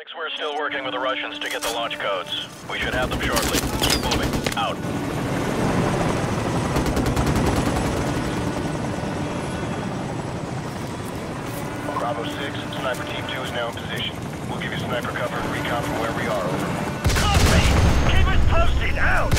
6, we're still working with the Russians to get the launch codes. We should have them shortly. Keep moving. Out. Bravo 6, Sniper Team 2 is now in position. We'll give you sniper cover and recon from where we are, over. Copy! Keep us posted! Out!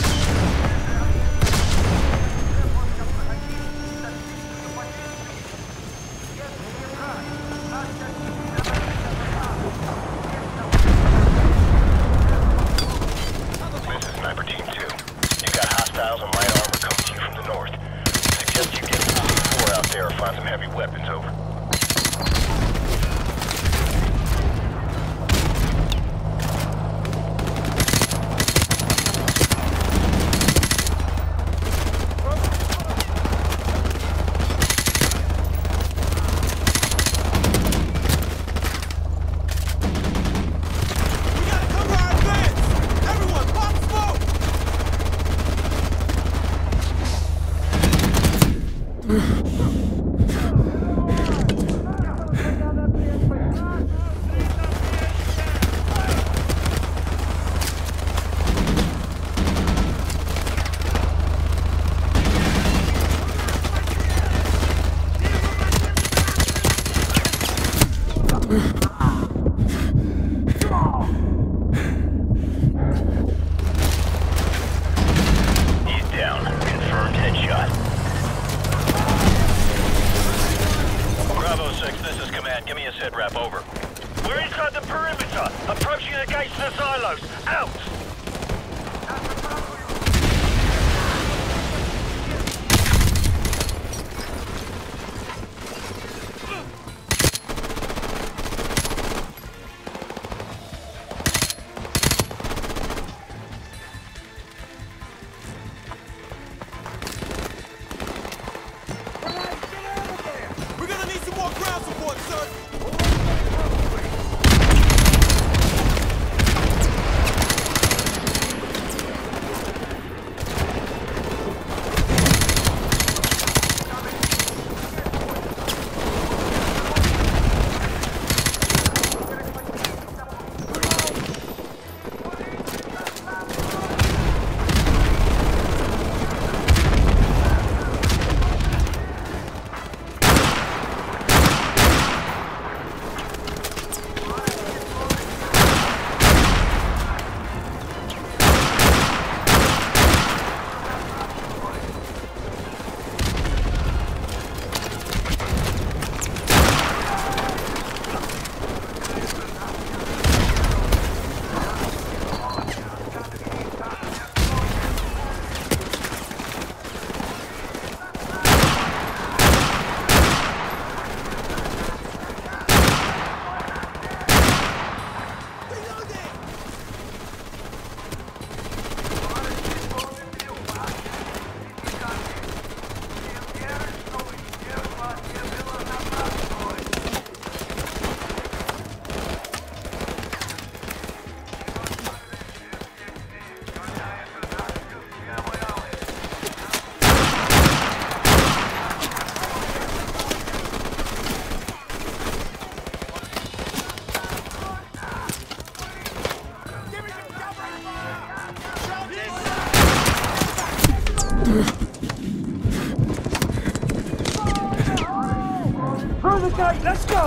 Let's go!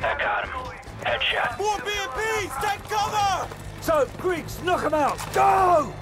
I got him. Headshot. More BMPs! Take cover! So, Greeks, knock them out! Go!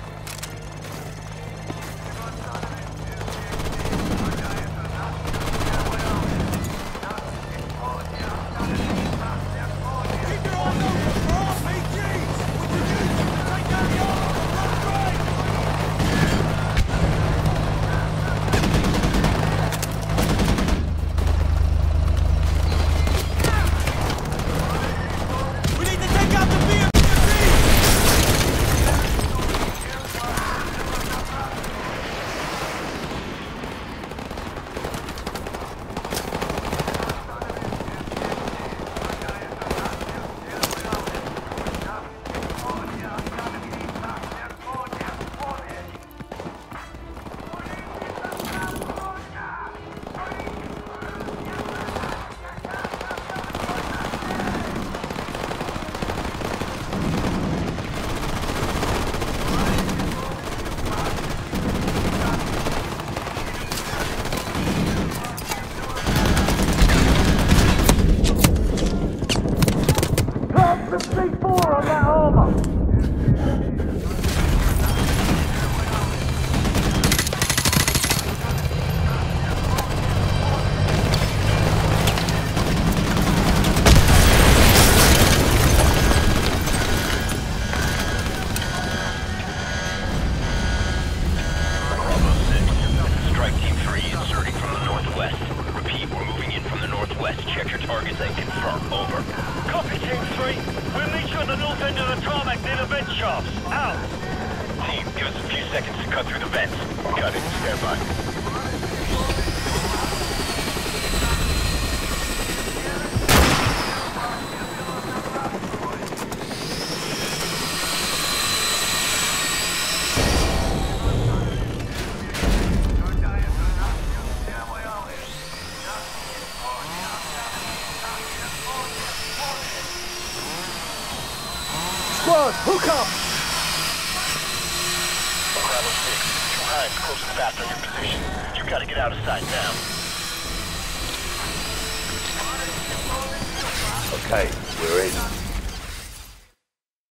targets and confirm. Over. Copy, Team 3. We'll meet you at the north end of the tarmac near the vent shafts. Out. Team, give us a few seconds to cut through the vents. Got it. Stand by. Hook up! Bravo 6, too high, close and fast on your position. You gotta get out of sight now. Okay, we're in.